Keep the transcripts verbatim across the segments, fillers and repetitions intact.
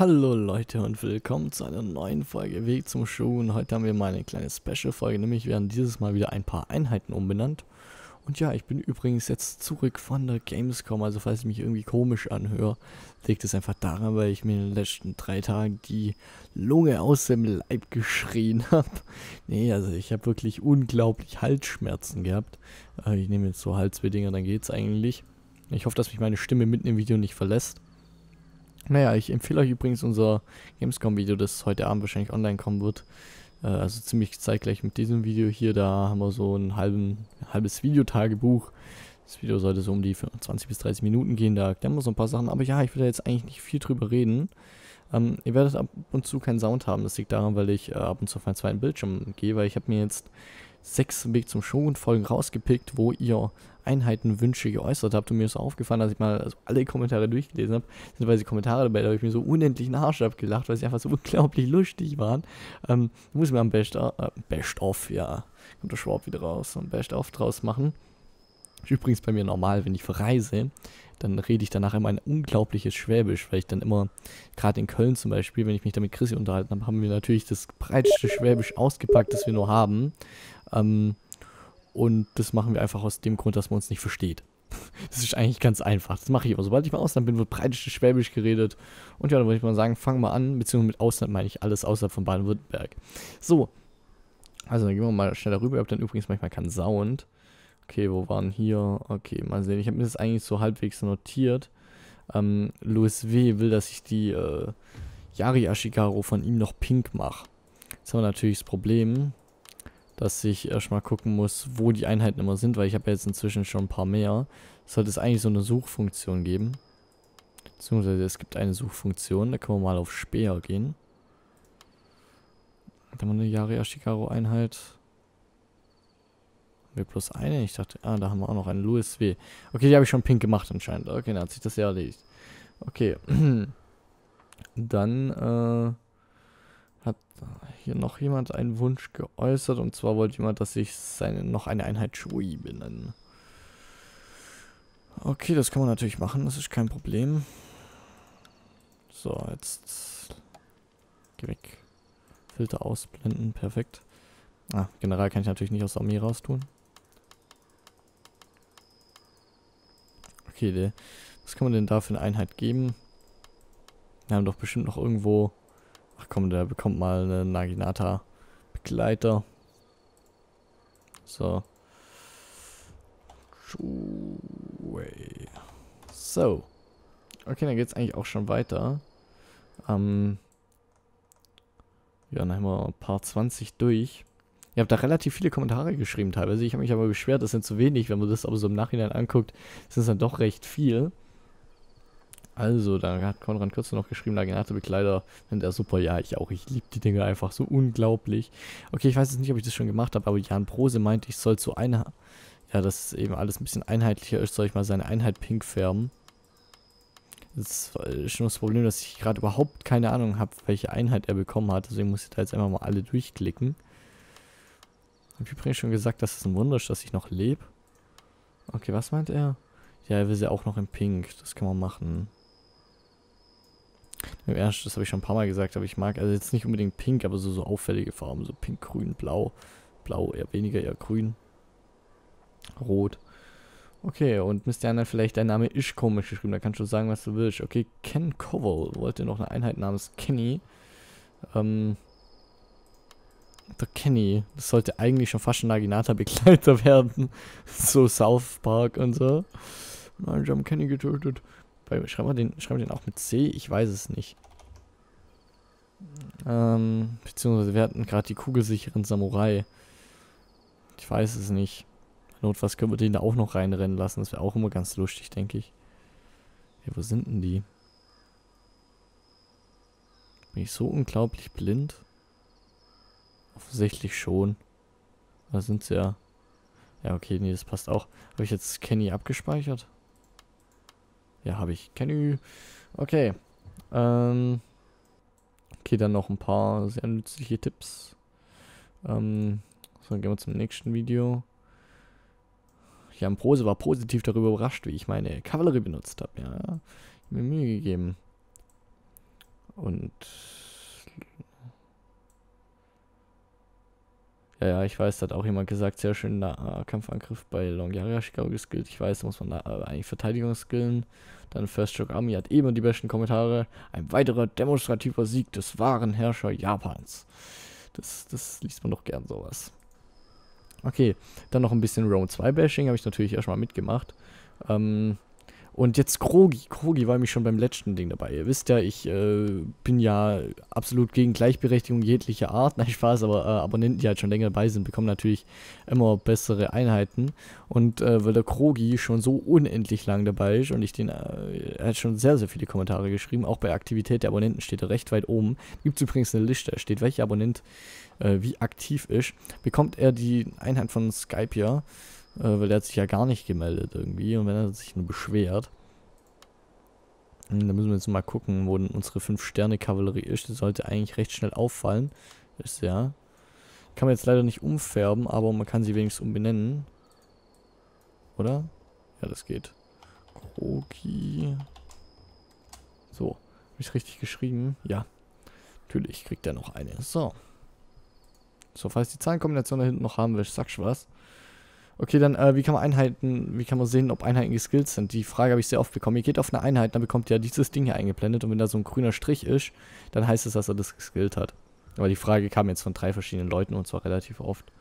Hallo Leute und willkommen zu einer neuen Folge Weg zum Shogun. Heute haben wir mal eine kleine Special-Folge, nämlich wir haben dieses Mal wieder ein paar Einheiten umbenannt. Und ja, ich bin übrigens jetzt zurück von der Gamescom, also falls ich mich irgendwie komisch anhöre, liegt es einfach daran, weil ich mir in den letzten drei Tagen die Lunge aus dem Leib geschrien habe. Nee, also ich habe wirklich unglaublich Halsschmerzen gehabt. Ich nehme jetzt so Halsweh-Dinger, dann geht's eigentlich. Ich hoffe, dass mich meine Stimme mitten im Video nicht verlässt. Naja, ich empfehle euch übrigens unser Gamescom-Video, das heute Abend wahrscheinlich online kommen wird. Äh, also ziemlich zeitgleich mit diesem Video hier. Da haben wir so ein, halben, ein halbes Videotagebuch. Das Video sollte so um die zwanzig bis dreißig Minuten gehen. Da klären wir so ein paar Sachen. Aber ja, ich will da jetzt eigentlich nicht viel drüber reden. Ähm, ihr werdet ab und zu keinen Sound haben. Das liegt daran, weil ich äh, ab und zu auf meinen zweiten Bildschirm gehe. Weil ich habe mir jetzt sechs Weg zum Shogun-Folgen rausgepickt, wo ihr Einheitenwünsche geäußert habt, und mir ist aufgefallen, dass ich mal also alle Kommentare durchgelesen habe, sind weil die Kommentare dabei, da habe ich mir so unendlichen Arsch abgelacht, weil sie einfach so unglaublich lustig waren. Ähm, muss mir am Best, äh, Best Off, ja, kommt der Schwab wieder raus, und Best Off draus machen. Ist übrigens bei mir normal, wenn ich verreise, dann rede ich danach immer ein unglaubliches Schwäbisch, weil ich dann immer, gerade in Köln zum Beispiel, wenn ich mich da mit Chrissy unterhalten habe, haben wir natürlich das breiteste Schwäbisch ausgepackt, das wir nur haben. Ähm, Und das machen wir einfach aus dem Grund, dass man uns nicht versteht. Das ist eigentlich ganz einfach. Das mache ich immer. Sobald ich mal im Ausland bin, wird breitestes Schwäbisch geredet. Und ja, dann würde ich mal sagen, fangen wir an. Beziehungsweise mit Ausland meine ich alles außerhalb von Baden-Württemberg. So. Also, dann gehen wir mal schneller rüber. Ich habe dann übrigens manchmal keinen Sound. Okay, wo waren hier? Okay, mal sehen. Ich habe mir das eigentlich so halbwegs notiert. Ähm, Louis W. will, dass ich die äh, Yari Ashikaro von ihm noch pink mache. Jetzt haben wir natürlich das Problem, dass ich erstmal gucken muss, wo die Einheiten immer sind, weil ich habe ja jetzt inzwischen schon ein paar mehr. Sollte es eigentlich so eine Suchfunktion geben. Beziehungsweise es gibt eine Suchfunktion, da können wir mal auf Speer gehen. Da haben wir eine Yari Ashikaro Einheit. Haben wir plus eine? Ich dachte, ah, da haben wir auch noch einen Louis W. Okay, die habe ich schon pink gemacht anscheinend. Okay, dann hat sich das ja erledigt. Okay. Dann, äh... hat hier noch jemand einen Wunsch geäußert, und zwar wollte jemand, dass ich seine, noch eine Einheit Shui benenne. Okay, das kann man natürlich machen, das ist kein Problem. So, jetzt geh weg. Filter ausblenden, perfekt. Ah, General kann ich natürlich nicht aus der Armee raus tun. Okay, de, was kann man denn da für eine Einheit geben? Wir haben doch bestimmt noch irgendwo... Ach komm, der bekommt mal einen Naginata-Begleiter. So. So. Okay, dann geht's eigentlich auch schon weiter. Ähm. Ja, dann haben wir ein paar zwanzig durch. Ihr habt da relativ viele Kommentare geschrieben teilweise. Ich habe mich aber beschwert, das sind zu wenig. Wenn man das aber so im Nachhinein anguckt, sind es dann doch recht viel. Also, da hat Konrad Kürze noch geschrieben, Naginata-Begleiter, findet er super. Ja, ich auch. Ich liebe die Dinge einfach so unglaublich. Okay, ich weiß jetzt nicht, ob ich das schon gemacht habe, aber Jan Prose meinte, ich soll so eine... Ja, dass eben alles ein bisschen einheitlicher ist, soll ich mal seine Einheit pink färben. Das ist schon das Problem, dass ich gerade überhaupt keine Ahnung habe, welche Einheit er bekommen hat. Deswegen muss ich da jetzt einfach mal alle durchklicken. Hab ich übrigens schon gesagt, dass es ein Wunder ist, dass ich noch lebe. Okay, was meint er? Ja, er will sie auch noch in pink. Das kann man machen. Im Ernst, das habe ich schon ein paar Mal gesagt, aber ich mag also jetzt nicht unbedingt pink, aber so, so auffällige Farben, so pink, grün, blau, blau eher weniger, eher grün, rot. Okay, und Mister Anna, vielleicht dein Name ist komisch geschrieben, da kannst du sagen, was du willst. Okay, Ken Kowell wollte noch eine Einheit namens Kenny. Ähm, der Kenny, das sollte eigentlich schon fast ein Naginata-Begleiter werden, so South Park und so. Nein, ich habe Kenny getötet. Schreiben wir den, schreiben wir den auch mit C? Ich weiß es nicht. Ähm, beziehungsweise wir hatten gerade die kugelsicheren Samurai. Ich weiß es nicht. Notfalls können wir den da auch noch reinrennen lassen. Das wäre auch immer ganz lustig, denke ich. Hey, wo sind denn die? Bin ich so unglaublich blind? Offensichtlich schon. Da sind sie ja. Ja, okay, nee, das passt auch. Habe ich jetzt Kenny abgespeichert? Ja, habe ich. Kenny. Okay. Ähm. Okay, dann noch ein paar sehr nützliche Tipps. Ähm. So, dann gehen wir zum nächsten Video. Jan Prose war positiv darüber überrascht, wie ich meine Kavallerie benutzt habe. Ja, ich habe mir Mühe gegeben. Und ja, ja, ich weiß, da hat auch jemand gesagt, sehr schön Nahkampfangriff bei Yari Ashikaro geskillt. Ich weiß, da muss man da eigentlich Verteidigung skillen. Dann First Shock Army hat eben die besten Kommentare. Ein weiterer demonstrativer Sieg des wahren Herrscher Japans. Das, das liest man doch gern, sowas. Okay, dann noch ein bisschen Round zwei Bashing, habe ich natürlich erstmal mitgemacht. Ähm, und jetzt Krogi. Krogi war nämlich schon beim letzten Ding dabei. Ihr wisst ja, ich äh, bin ja absolut gegen Gleichberechtigung jeglicher Art. Nein, Spaß, aber äh, Abonnenten, die halt schon länger dabei sind, bekommen natürlich immer bessere Einheiten. Und äh, weil der Krogi schon so unendlich lang dabei ist und ich den, äh, er hat schon sehr, sehr viele Kommentare geschrieben. Auch bei Aktivität der Abonnenten steht er recht weit oben. Gibt es übrigens eine Liste, da steht, welcher Abonnent äh, wie aktiv ist. Bekommt er die Einheit von Skype hier? Weil der hat sich ja gar nicht gemeldet irgendwie. Und wenn er sich nur beschwert. Dann müssen wir jetzt mal gucken, wo denn unsere fünf Sterne Kavallerie ist. Die sollte eigentlich recht schnell auffallen. Ist ja. Kann man jetzt leider nicht umfärben, aber man kann sie wenigstens umbenennen. Oder? Ja, das geht. Krogi. So. Habe ich es richtig geschrieben? Ja. Natürlich kriegt er noch eine. So. So, falls die Zahlenkombination da hinten noch haben will, sagst du was. Okay, dann, äh, wie kann man Einheiten, wie kann man sehen, ob Einheiten geskillt sind? Die Frage habe ich sehr oft bekommen. Ihr geht auf eine Einheit, dann bekommt ihr dieses Ding hier eingeblendet und wenn da so ein grüner Strich ist, dann heißt es, dass er das geskillt hat. Aber die Frage kam jetzt von drei verschiedenen Leuten und zwar relativ oft.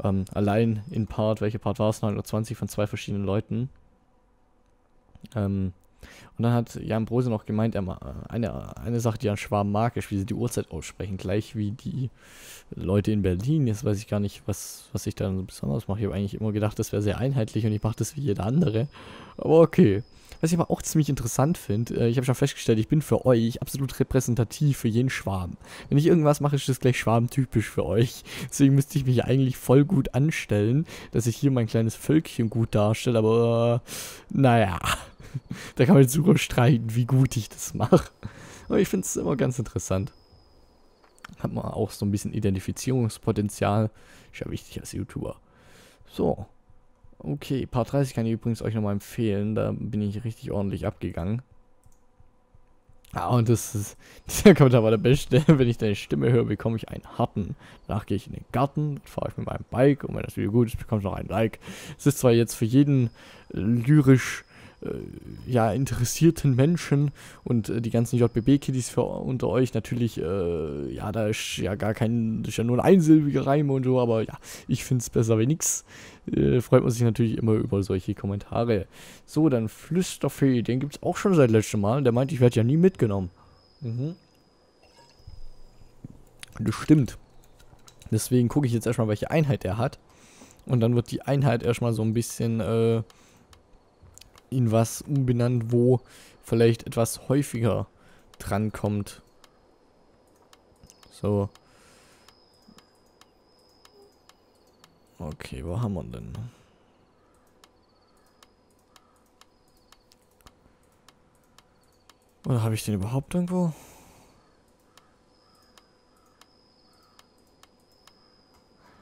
Ähm, allein in Part, welche Part war es? neunhundertzwanzig von zwei verschiedenen Leuten. Ähm, und dann hat Jan Prose noch gemeint, er eine, eine Sache, die an Schwaben mag, ist, wie sie die Uhrzeit aussprechen, gleich wie die Leute in Berlin. Jetzt weiß ich gar nicht, was, was ich da so besonders mache. Ich habe eigentlich immer gedacht, das wäre sehr einheitlich und ich mache das wie jeder andere. Aber okay. Was ich aber auch ziemlich interessant finde, ich habe schon festgestellt, ich bin für euch absolut repräsentativ für jeden Schwaben. Wenn ich irgendwas mache, ist das gleich schwabentypisch für euch. Deswegen müsste ich mich eigentlich voll gut anstellen, dass ich hier mein kleines Völkchen gut darstelle, aber äh, naja. Da kann man jetzt super streiten, wie gut ich das mache. Aber ich finde es immer ganz interessant. Hat man auch so ein bisschen Identifizierungspotenzial. Ist ja wichtig als YouTuber. So. Okay, Part dreißig kann ich übrigens euch nochmal empfehlen. Da bin ich richtig ordentlich abgegangen. Ah, und das ist... Dieser Kommentar war der beste. Wenn ich deine Stimme höre, bekomme ich einen harten. Danach gehe ich in den Garten, fahre ich mit meinem Bike. Und wenn das Video gut ist, bekomme ich noch ein Like. Es ist zwar jetzt für jeden lyrisch... ja, interessierten Menschen und äh, die ganzen J B B-Kiddies unter euch natürlich, äh, ja, da ist ja gar kein, das ist ja nur ein einsilbiger Reim und so, aber ja, ich finde es besser wie nix. Äh, freut man sich natürlich immer über solche Kommentare. So, dann Flüsterfee, den gibt es auch schon seit letztem Mal. Der meint, ich werde ja nie mitgenommen. Mhm. Das stimmt. Deswegen gucke ich jetzt erstmal, welche Einheit er hat. Und dann wird die Einheit erstmal so ein bisschen, äh, in was umbenannt, wo vielleicht etwas häufiger drankommt. So. Okay, wo haben wir denn? Oder habe ich den überhaupt irgendwo?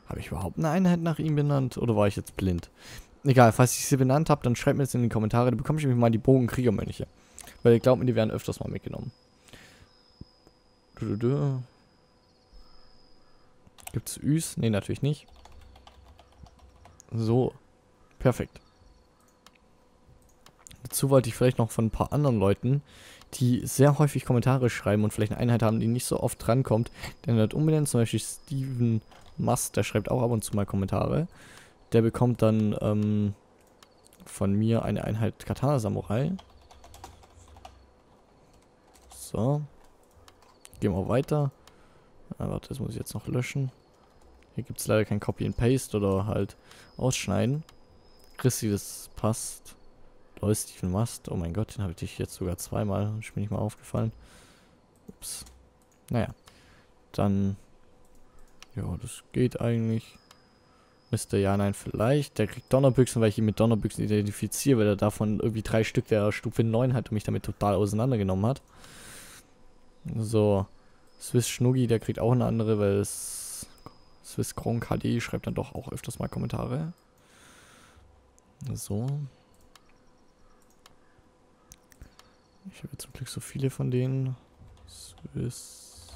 Habe ich überhaupt eine Einheit nach ihm benannt? Oder war ich jetzt blind? Egal, falls ich sie benannt habe, dann schreibt mir jetzt in die Kommentare, da bekomme ich nämlich mal die Bogenkriegermönche. Weil ihr glaubt mir, die werden öfters mal mitgenommen. Gibt's Üs? Ne, natürlich nicht. So. Perfekt. Dazu wollte ich vielleicht noch von ein paar anderen Leuten, die sehr häufig Kommentare schreiben und vielleicht eine Einheit haben, die nicht so oft drankommt, denn hat umbenannt, zum Beispiel Steven Must, der schreibt auch ab und zu mal Kommentare. Der bekommt dann ähm, von mir eine Einheit Katana Samurai. So. Gehen wir weiter. Ah, warte, das muss ich jetzt noch löschen. Hier gibt es leider kein Copy and Paste oder halt ausschneiden. Christi, das passt. Louis W. Mast. Oh mein Gott, den habe ich jetzt sogar zweimal. Ist mir nicht mal aufgefallen. Ups. Naja. Dann. Ja, das geht eigentlich. Müsste ja, nein, vielleicht. Der kriegt Donnerbüchsen, weil ich ihn mit Donnerbüchsen identifiziere, weil er davon irgendwie drei Stück der Stufe neun hat und mich damit total auseinandergenommen hat. So. Swiss Schnuggi, der kriegt auch eine andere, weil es Swiss Kronk H D schreibt dann doch auch öfters mal Kommentare. So. Ich habe zum Glück so viele von denen. Swiss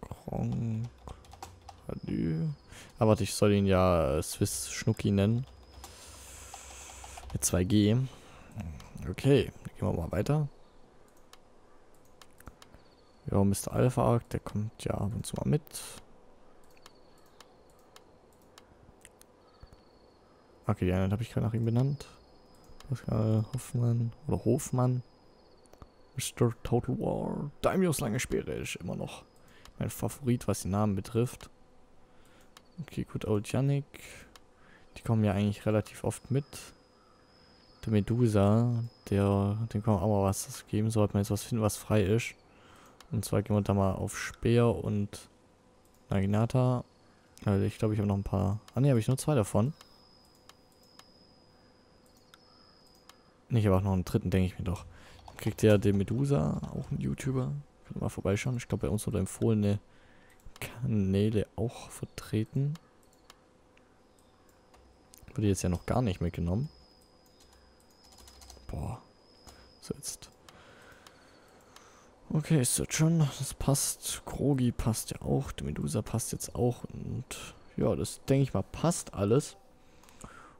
Kronk H D. Aber warte, ich soll ihn ja Swiss Schnuggi nennen. Mit zwei G. Okay, dann gehen wir mal weiter. Ja, Mister Alpha Arc, der kommt ja ab und zu mal mit. Okay, die anderen habe ich gerade nach ihm benannt. Pascal Hoffmann oder Hofmann. Mister Total War. Daimios lange Speere ist immer noch mein Favorit, was die Namen betrifft. Okay, gut, old Yannick. Die kommen ja eigentlich relativ oft mit. Der Medusa, der, dem kann man auch mal was geben, sollte man jetzt was finden, was frei ist. Und zwar gehen wir da mal auf Speer und Naginata. Also ich glaube, ich habe noch ein paar. Ah ne, habe ich nur zwei davon. Nee, ich habe auch noch einen dritten, denke ich mir doch. Dann kriegt der den Medusa, auch ein YouTuber. Könnt ihr mal vorbeischauen. Ich glaube, bei uns wurde empfohlene Kanäle auch vertreten. Wurde jetzt ja noch gar nicht mitgenommen. Boah. So jetzt. Okay, ist das schon. Das passt. Krogi passt ja auch. Die Medusa passt jetzt auch. Und ja, das denke ich mal passt alles.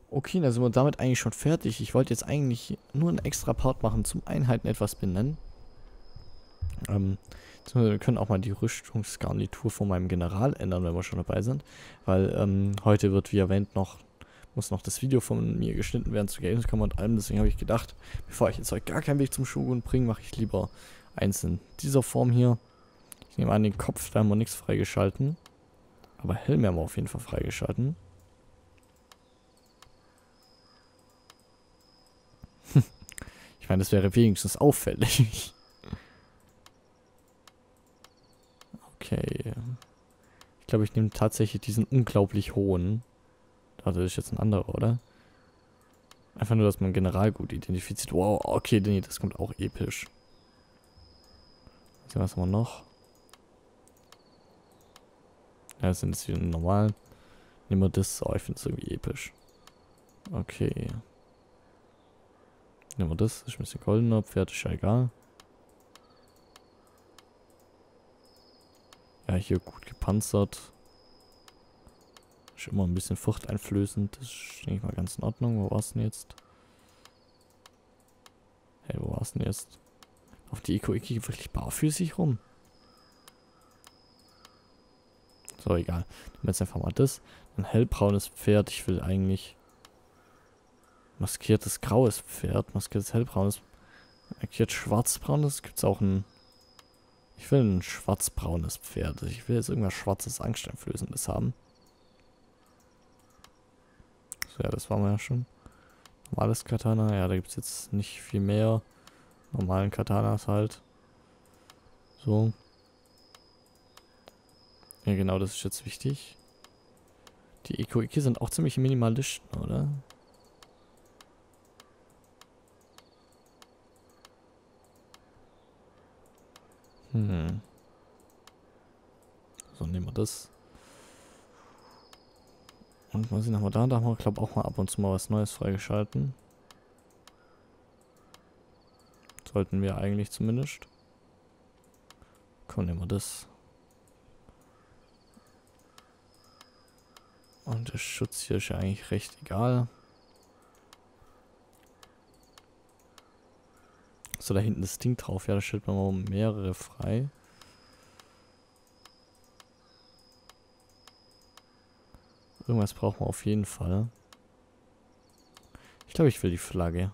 Okay, dann sind wir damit eigentlich schon fertig. Ich wollte jetzt eigentlich nur einen extra Part machen, zum Einheiten etwas benennen. Ähm, wir können auch mal die Rüstungsgarnitur von meinem General ändern, wenn wir schon dabei sind. Weil ähm, heute wird, wie erwähnt, noch muss noch das Video von mir geschnitten werden zu Gamescom und allem. Deswegen habe ich gedacht, bevor ich jetzt heute gar keinen Weg zum Shogun bringe, mache ich lieber eins in dieser Form hier. Ich nehme an, den Kopf, da haben wir nichts freigeschalten. Aber Helm haben wir auf jeden Fall freigeschalten. Ich meine, das wäre wenigstens auffällig. Okay. Ich glaube, ich nehme tatsächlich diesen unglaublich hohen. Warte, das ist jetzt ein anderer, oder? Einfach nur, dass man General gut identifiziert. Wow, okay, nee, das kommt auch episch. Was haben wir noch? Ja, das sind jetzt wieder normal. Nehmen wir das. Oh, ich finde es irgendwie episch. Okay. Nehmen wir das. Das ist ein bisschen goldener. Pferd ist ja egal. Ja, hier gut gepanzert. Ist immer ein bisschen furchteinflößend. Das ist, denke ich mal, ganz in Ordnung. Wo war's denn jetzt? Hey, wo war's denn jetzt? Auf die Eko-Eki wirklich barfüßig rum. So, egal. Nehmen wir jetzt einfach mal das. Ein hellbraunes Pferd. Ich will eigentlich maskiertes graues Pferd. Maskiertes hellbraunes. Markiert schwarzbraunes. Gibt es auch ein... Ich will ein schwarzbraunes Pferd. Ich will jetzt irgendwas schwarzes, angsteinflößendes haben. So, ja, das waren wir ja schon. Normales Katana. Ja, da gibt es jetzt nicht viel mehr. Normalen Katanas halt. So. Ja, genau, das ist jetzt wichtig. Die Eko-Eki sind auch ziemlich Minimalisten, oder? Hm. So, nehmen wir das. Und mal sehen, haben wir da, da haben wir, glaube ich, auch mal ab und zu mal was Neues freigeschalten. Sollten wir eigentlich zumindest. Komm, nehmen wir das. Und der Schutz hier ist ja eigentlich recht egal. So, da hinten das Ding drauf. Ja, da stellt man mal mehrere frei. Irgendwas brauchen wir auf jeden Fall. Ich glaube, ich will die Flagge.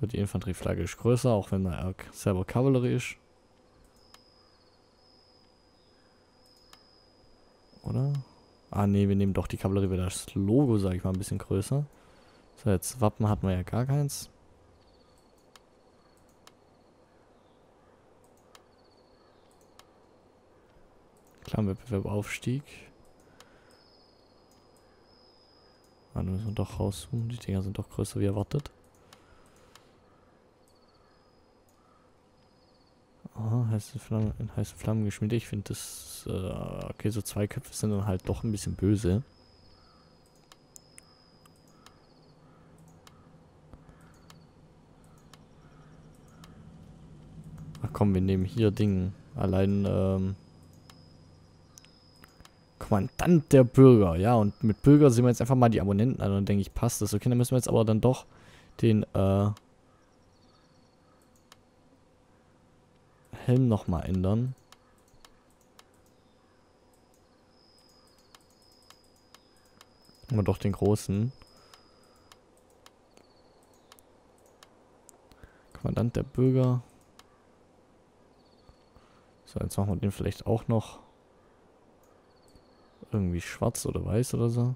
Die Infanterieflagge ist größer, auch wenn der Arc selber Kavallerie ist. Oder? Ah ne, wir nehmen doch die Kavallerie, weil das Logo, sage ich mal, ein bisschen größer. So, jetzt Wappen hatten wir ja gar keins. Klar, Wettbewerb Aufstieg. Ah, da müssen wir doch rauszoomen. Die Dinger sind doch größer wie erwartet. Aha, heiße Flammen, in heiße Flammen geschmiedet. Ich finde das, äh, okay, so zwei Köpfe sind dann halt doch ein bisschen böse. Komm, wir nehmen hier Ding. Allein, ähm... Kommandant der Bürger. Ja, und mit Bürger sehen wir jetzt einfach mal die Abonnenten an. Und dann denke ich, passt das. Okay, dann müssen wir jetzt aber dann doch den, äh... Helm nochmal ändern. Immer doch den großen. Kommandant der Bürger. So, jetzt machen wir den vielleicht auch noch irgendwie schwarz oder weiß oder so.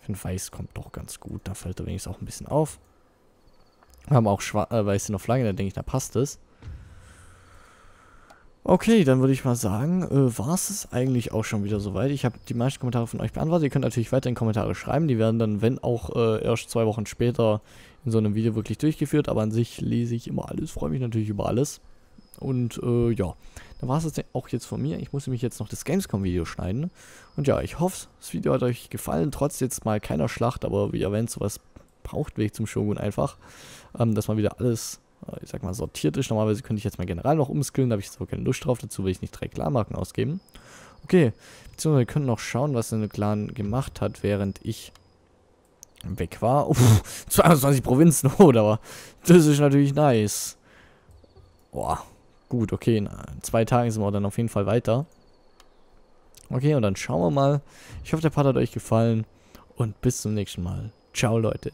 Ich finde, weiß kommt doch ganz gut. Da fällt er wenigstens auch ein bisschen auf. Wir haben auch schwarz, äh, weiße noch Flagge, da denke ich, da passt es. Okay, dann würde ich mal sagen, äh, war es eigentlich auch schon wieder soweit. Ich habe die meisten Kommentare von euch beantwortet. Ihr könnt natürlich weiterhin Kommentare schreiben. Die werden dann, wenn auch äh, erst zwei Wochen später in so einem Video wirklich durchgeführt. Aber an sich lese ich immer alles, freue mich natürlich über alles. Und äh, ja, dann war es jetzt auch jetzt von mir. Ich muss nämlich jetzt noch das Gamescom-Video schneiden. Und ja, ich hoffe, das Video hat euch gefallen. Trotz jetzt mal keiner Schlacht, aber wie erwähnt, sowas braucht Weg zum Shogun einfach. Ähm, dass man wieder alles... ich sag mal, sortiert ist. Normalerweise könnte ich jetzt meinen General noch umskillen, da habe ich jetzt aber keine Lust drauf, dazu will ich nicht drei Klarmarken ausgeben. Okay, beziehungsweise wir können noch schauen, was der Clan gemacht hat, während ich weg war. Uff, zweiundzwanzig Provinzen, oder? Das ist natürlich nice. Boah, gut, okay, in zwei Tagen sind wir dann auf jeden Fall weiter. Okay, und dann schauen wir mal. Ich hoffe, der Part hat euch gefallen und bis zum nächsten Mal. Ciao, Leute.